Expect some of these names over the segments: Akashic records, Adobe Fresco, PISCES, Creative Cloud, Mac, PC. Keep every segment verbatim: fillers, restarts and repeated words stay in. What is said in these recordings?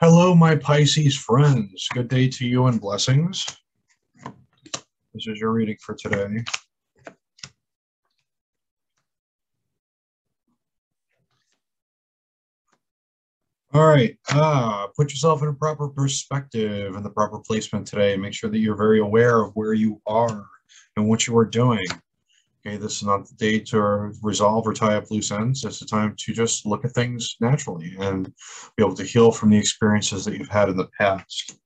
Hello, my Pisces friends. Good day to you and blessings. This is your reading for today. All right, uh, put yourself in a proper perspective and the proper placement today. Make sure that you're very aware of where you are and what you are doing. Okay, this is not the day to resolve or tie up loose ends. It's the time to just look at things naturally and be able to heal from the experiences that you've had in the past.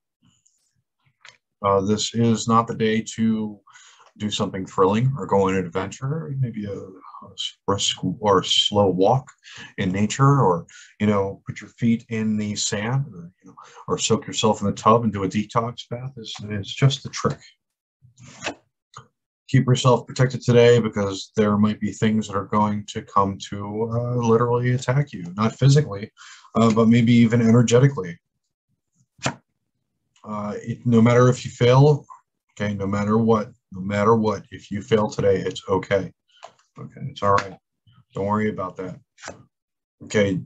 Uh, this is not the day to do something thrilling or go on an adventure, maybe a, a brisk or a slow walk in nature, or, you know, put your feet in the sand, or, you know, or soak yourself in the tub and do a detox bath. It's, it's just the trick. Keep yourself protected today, because there might be things that are going to come to uh, literally attack you, not physically, uh, but maybe even energetically. Uh, it, no matter if you fail, okay, no matter what, no matter what, if you fail today, it's okay. Okay, it's all right. Don't worry about that. Okay,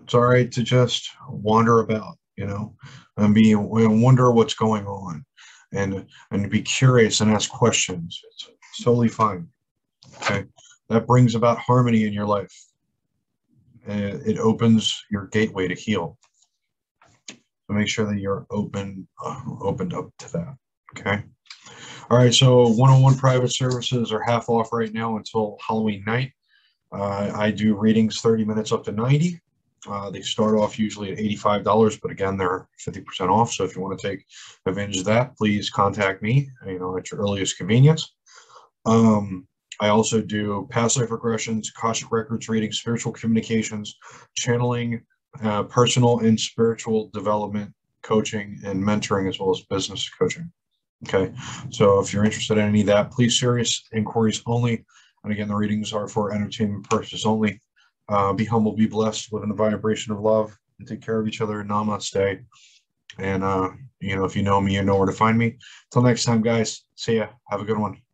it's all right to just wander about, you know, and be and wonder what's going on, and and be curious and ask questions. It's totally fine. Okay, that brings about harmony in your life. And it opens your gateway to heal. So make sure that you're open, uh, opened up to that. Okay. All right, so one-on-one private services are half off right now until Halloween night. Uh, I do readings thirty minutes up to ninety. Uh, they start off usually at eighty-five dollars, but again, they're fifty percent off. So if you want to take advantage of that, please contact me, you know, at your earliest convenience. Um, I also do past life regressions, Akashic records readings, spiritual communications, channeling, uh, personal and spiritual development coaching, and mentoring, as well as business coaching. Okay, so if you're interested in any of that, please, serious inquiries only. And again, the readings are for entertainment purposes only. Uh, be humble, be blessed, live in the vibration of love, and take care of each other. Namaste. And, uh, you know, if you know me, you know where to find me. Till next time, guys. See ya. Have a good one.